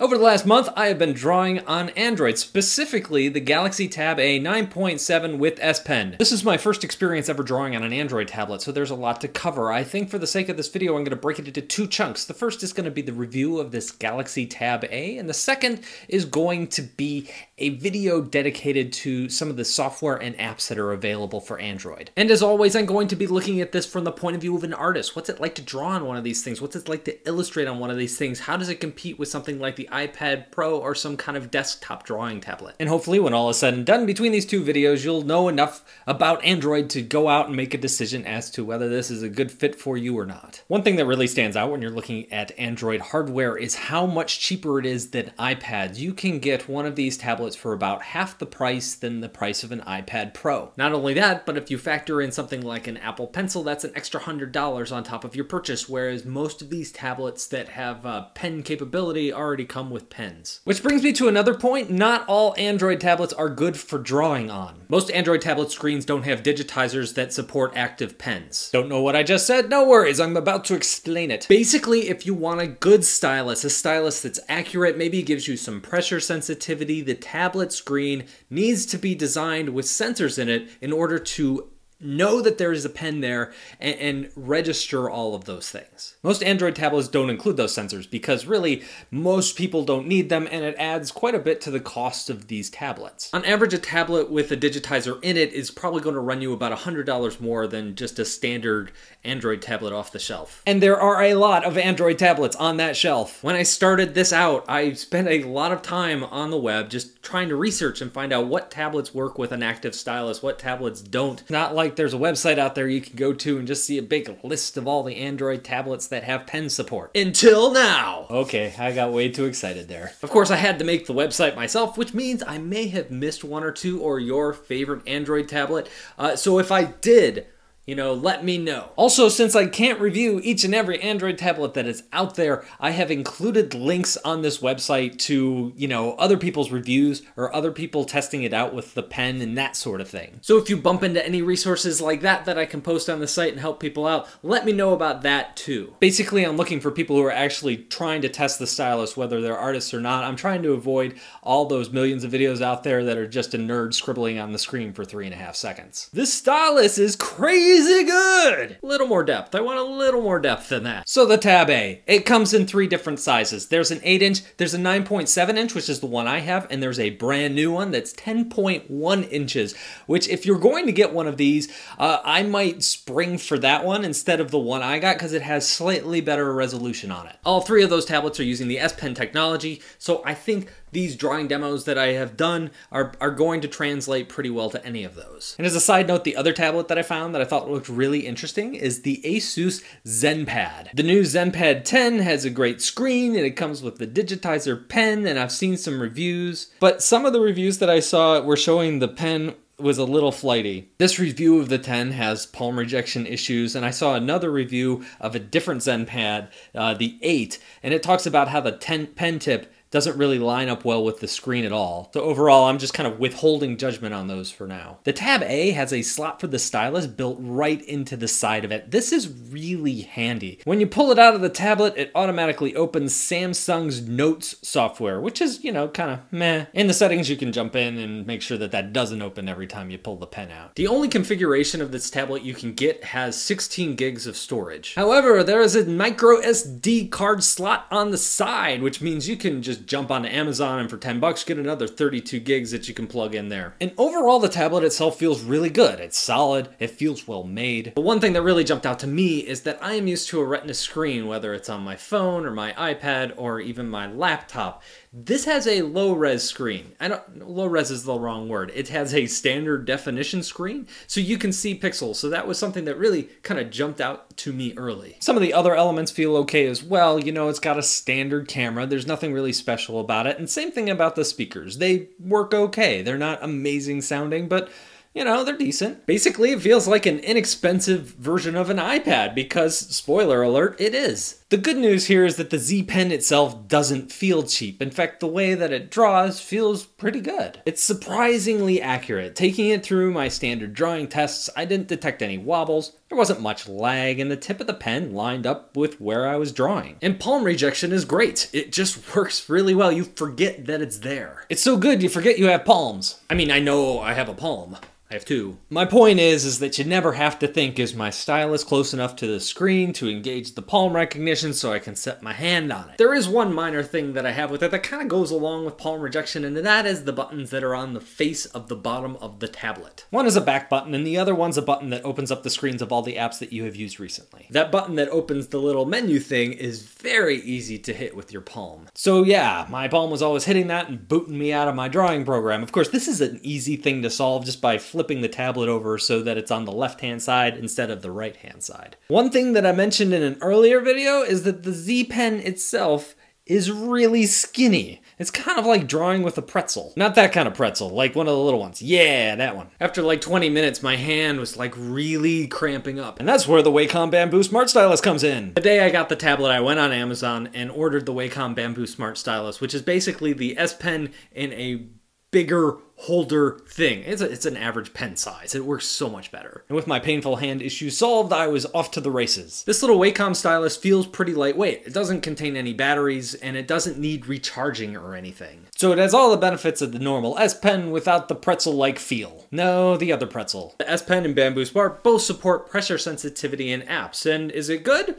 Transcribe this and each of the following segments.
Over the last month, I have been drawing on Android, specifically the Galaxy Tab A 9.7 with S Pen. This is my first experience ever drawing on an Android tablet, so there's a lot to cover. I think for the sake of this video, I'm going to break it into two chunks. The first is going to be the review of this Galaxy Tab A, and the second is going to be a video dedicated to some of the software and apps that are available for Android. And as always, I'm going to be looking at this from the point of view of an artist. What's it like to draw on one of these things? What's it like to illustrate on one of these things? How does it compete with something like the iPad Pro or some kind of desktop drawing tablet? And hopefully when all is said and done between these two videos, you'll know enough about Android to go out and make a decision as to whether this is a good fit for you or not. One thing that really stands out when you're looking at Android hardware is how much cheaper it is than iPads. You can get one of these tablets for about half the price than the price of an iPad Pro. Not only that, but if you factor in something like an Apple Pencil, that's an extra $100 on top of your purchase, whereas most of these tablets that have pen capability already come with pens. Which brings me to another point. Not all Android tablets are good for drawing on. Most Android tablet screens don't have digitizers that support active pens. Don't know what I just said? No worries, I'm about to explain it. Basically, if you want a good stylus, a stylus that's accurate, maybe gives you some pressure sensitivity, the tablet screen needs to be designed with sensors in it in order to know that there is a pen there and register all of those things. Most Android tablets don't include those sensors because really most people don't need them, and it adds quite a bit to the cost of these tablets. On average, a tablet with a digitizer in it is probably going to run you about $100 more than just a standard Android tablet off the shelf. And there are a lot of Android tablets on that shelf. When I started this out, I spent a lot of time on the web just trying to research and find out what tablets work with an active stylus, what tablets don't. Not like there's a website out there you can go to and just see a big list of all the Android tablets that have pen support. Until now! Okay, I got way too excited there. Of course, I had to make the website myself, which means I may have missed one or two or your favorite Android tablet. So if I did, you know, let me know. Also, since I can't review each and every Android tablet that is out there, I have included links on this website to, you know, other people's reviews or other people testing it out with the pen and that sort of thing. So if you bump into any resources like that I can post on the site and help people out, let me know about that too. Basically, I'm looking for people who are actually trying to test the stylus, whether they're artists or not. I'm trying to avoid all those millions of videos out there that are just a nerd scribbling on the screen for 3.5 seconds. This stylus is crazy! Is it good? A little more depth. I want a little more depth than that. So the Tab A, it comes in three different sizes. There's an 8-inch, there's a 9.7 inch, which is the one I have, and there's a brand new one that's 10.1 inches, which if you're going to get one of these, I might spring for that one instead of the one I got because it has slightly better resolution on it. All three of those tablets are using the S Pen technology, so I think these drawing demos that I have done are going to translate pretty well to any of those. And as a side note, the other tablet that I found that I thought looked really interesting is the Asus ZenPad. The new ZenPad 10 has a great screen and it comes with the digitizer pen, and I've seen some reviews, but some of the reviews that I saw were showing the pen was a little flighty. This review of the 10 has palm rejection issues, and I saw another review of a different ZenPad, the 8, and it talks about how the 10 pen tip doesn't really line up well with the screen at all. So overall, I'm just kind of withholding judgment on those for now. The Tab A has a slot for the stylus built right into the side of it. This is really handy. When you pull it out of the tablet, it automatically opens Samsung's Notes software, which is, you know, kind of meh. In the settings, you can jump in and make sure that that doesn't open every time you pull the pen out. The only configuration of this tablet you can get has 16 gigs of storage. However, there is a micro SD card slot on the side, which means you can just jump onto Amazon and for $10 get another 32 gigs that you can plug in there. And overall, the tablet itself feels really good. It's solid, it feels well made. But one thing that really jumped out to me is that I am used to a Retina screen, whether it's on my phone or my iPad or even my laptop. This has a low-res screen. Low-res is the wrong word. It has a standard definition screen, so you can see pixels. So that was something that really kind of jumped out to me early. Some of the other elements feel okay as well. You know, it's got a standard camera. There's nothing really special about it. And same thing about the speakers. They work okay. They're not amazing sounding, but you know, they're decent. Basically, it feels like an inexpensive version of an iPad because, spoiler alert, it is. The good news here is that the Z Pen itself doesn't feel cheap. In fact, the way that it draws feels pretty good. It's surprisingly accurate. Taking it through my standard drawing tests, I didn't detect any wobbles, there wasn't much lag, and the tip of the pen lined up with where I was drawing. And palm rejection is great. It just works really well. You forget that it's there. It's so good you forget you have palms. I mean, I know I have a palm. I have two. My point is that you never have to think, is my stylus close enough to the screen to engage the palm recognition so I can set my hand on it? There is one minor thing that I have with it that kind of goes along with palm rejection, and that is the buttons that are on the face of the bottom of the tablet. One is a back button, and the other one's a button that opens up the screens of all the apps that you have used recently. That button that opens the little menu thing is very easy to hit with your palm. So yeah, my palm was always hitting that and booting me out of my drawing program. Of course, this is an easy thing to solve just by flipping the tablet over so that it's on the left-hand side instead of the right-hand side. One thing that I mentioned in an earlier video is that the Z Pen itself is really skinny. It's kind of like drawing with a pretzel. Not that kind of pretzel, like one of the little ones. Yeah, that one. After like 20 minutes, my hand was like really cramping up. And that's where the Wacom Bamboo Smart Stylus comes in. The day I got the tablet, I went on Amazon and ordered the Wacom Bamboo Smart Stylus, which is basically the S Pen in a bigger holder thing. It's an average pen size. It works so much better. And with my painful hand issue solved, I was off to the races. This little Wacom stylus feels pretty lightweight. It doesn't contain any batteries, and it doesn't need recharging or anything. So it has all the benefits of the normal S Pen without the pretzel-like feel. No, the other pretzel. The S Pen and Bamboo Smart both support pressure sensitivity in apps, and is it good?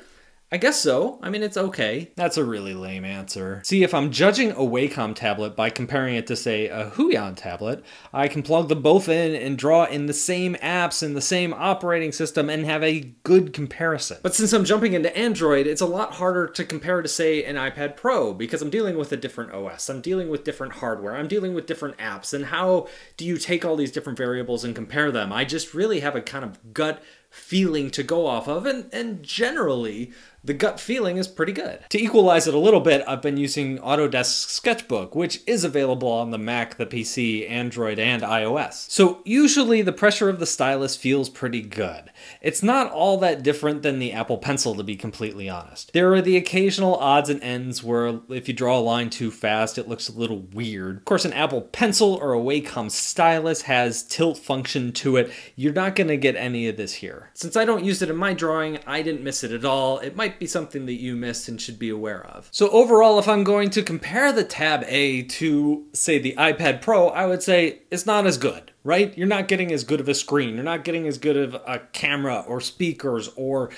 I guess so. I mean, it's okay. That's a really lame answer. See, if I'm judging a Wacom tablet by comparing it to, say, a Huion tablet, I can plug them both in and draw in the same apps and the same operating system and have a good comparison. But since I'm jumping into Android, it's a lot harder to compare to, say, an iPad Pro, because I'm dealing with a different OS, I'm dealing with different hardware, I'm dealing with different apps, and how do you take all these different variables and compare them? I just really have a kind of gut feeling to go off of, and generally, the gut feeling is pretty good. To equalize it a little bit, I've been using Autodesk Sketchbook, which is available on the Mac, the PC, Android, and iOS. So usually the pressure of the stylus feels pretty good. It's not all that different than the Apple Pencil, to be completely honest. There are the occasional odds and ends where if you draw a line too fast, it looks a little weird. Of course, an Apple Pencil or a Wacom stylus has tilt function to it. You're not gonna get any of this here. Since I don't use it in my drawing, I didn't miss it at all. It might be something that you missed and should be aware of. So overall, if I'm going to compare the Tab A to, say, the iPad Pro, I would say it's not as good, right? You're not getting as good of a screen. You're not getting as good of a camera or speakers or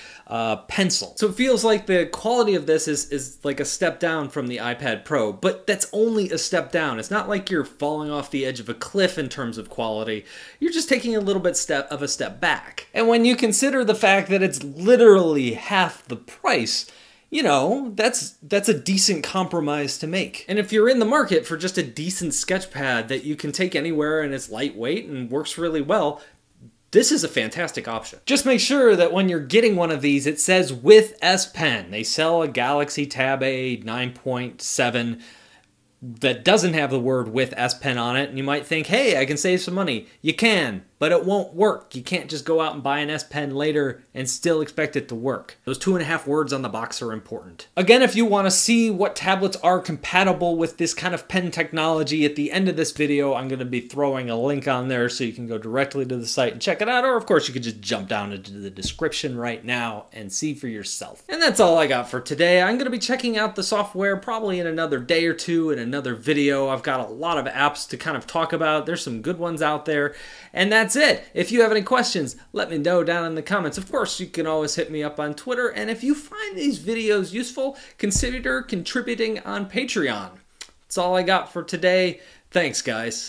pencil. So it feels like the quality of this is like a step down from the iPad Pro, but that's only a step down. It's not like you're falling off the edge of a cliff in terms of quality. You're just taking a little bit of a step back. And when you consider the fact that it's literally half the price, you know, that's a decent compromise to make. And if you're in the market for just a decent sketch pad that you can take anywhere and it's lightweight and works really well, this is a fantastic option. Just make sure that when you're getting one of these, it says with S Pen. They sell a Galaxy Tab A 9.7 that doesn't have the word with S Pen on it, and you might think, hey, I can save some money. You can, but it won't work. You can't just go out and buy an S Pen later and still expect it to work. Those 2.5 words on the box are important. Again, if you want to see what tablets are compatible with this kind of pen technology, at the end of this video, I'm going to be throwing a link on there so you can go directly to the site and check it out, or of course you could just jump down into the description right now and see for yourself. And that's all I got for today. I'm going to be checking out the software probably in another day or two in another video. I've got a lot of apps to kind of talk about. There's some good ones out there, and that's it. If you have any questions, let me know down in the comments. Of course, you can always hit me up on Twitter, and if you find these videos useful, consider contributing on Patreon. That's all I got for today. Thanks, guys.